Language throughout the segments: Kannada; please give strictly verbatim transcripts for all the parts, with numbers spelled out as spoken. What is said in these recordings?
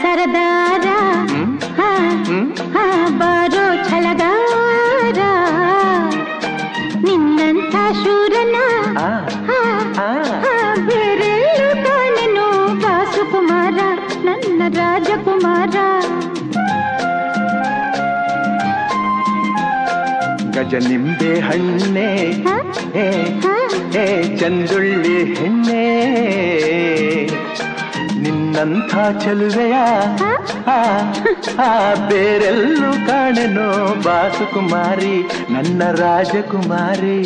सरदारा हा हा बारो छलगारा निन्नंत शूरन हा हा बेरेलु काननु वासुकुमार नन्न राजकुमार गजनिंबे हण्णे ए ए चंदुल्ली हण्णे निन्नंथ ಚೆಲುವೆಯ ಬೇರೆಲ್ಲೂ ಕಾಣೆನೋ ವಾಸುಕುಮಾರಿ ನನ್ನ ರಾಜಕುಮಾರಿ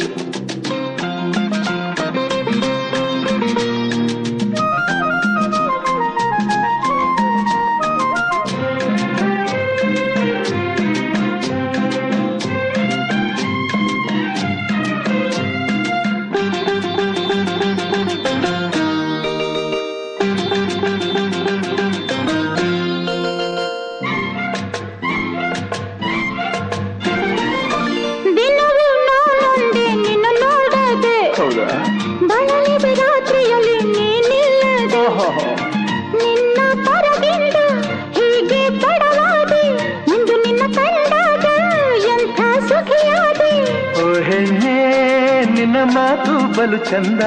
ಮಾತು ಬಲು ಚಂದ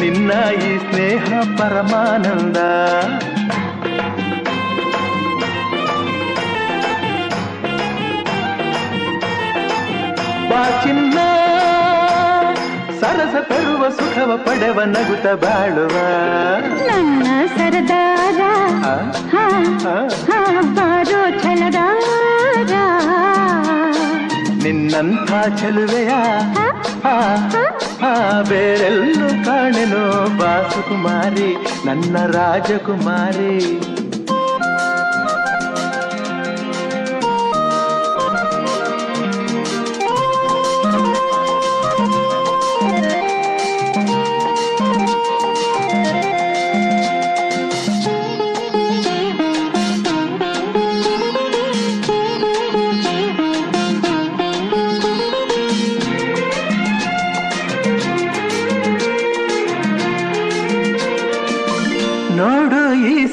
ನಿನ್ನ ಈ ಸ್ನೇಹ ಪರಮಾನಂದ ಬಾ ಚಿನ್ನ ಸರಸ ತರುವ ಸುಖವ ಪಡೆವ ನಗುತ ಬಾಳುವ ನನ್ನ ಸರದಾರ ಬಾರೋ ಛಲದಾರ ನಿನ್ನಂಥ ಚೆಲುವೆಯ ಬೇರೆಲ್ಲೂ ಕಾಣೆನೋ ವಾಸುಕುಮಾರಿ ನನ್ನ ರಾಜಕುಮಾರಿ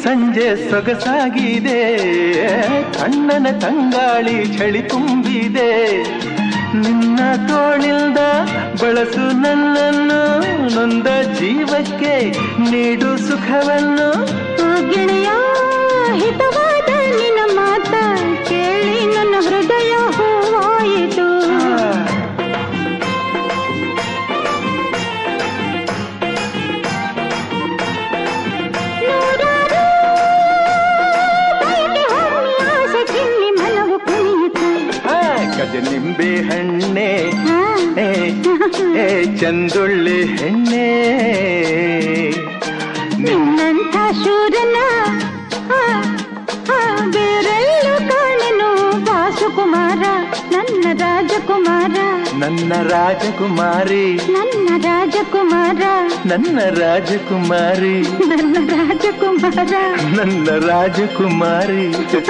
ಸಂಜೆ ಸೊಗಸಾಗಿದೆ ಕಣ್ಣನ ತಂಗಾಳಿ ಚಳಿ ತುಂಬಿದೆ ನಿನ್ನ ತೋಳಿಂದ ಬಳಸು ನನ್ನನ್ನು ನೊಂದ ಜೀವಕ್ಕೆ ನೀಡು ಸುಖವನ್ನು ಗೆಳೆಯ ಹಿತವಾದ ನಿನ್ನ ಮಾತ ಕೇಳಿ ನನ್ನ ಹೃದಯ ಹೂವಾಯಿತು ನಿಂಬೆ ಹಣ್ಣೆ ಚಂದುಳ್ಳಿ ಹೆಣ್ಣೆ ನಿನ್ನಂಥ ಶೂರನ ಬೇರೆಲ್ಲೂ ಕಾಣೆನು ವಾಸುಕುಮಾರ ನನ್ನ ರಾಜಕುಮಾರ ನನ್ನ ರಾಜಕುಮಾರಿ ನನ್ನ ರಾಜಕುಮಾರ ನನ್ನ ರಾಜಕುಮಾರಿ ನನ್ನ ರಾಜಕುಮಾರ ನನ್ನ ರಾಜಕುಮಾರಿ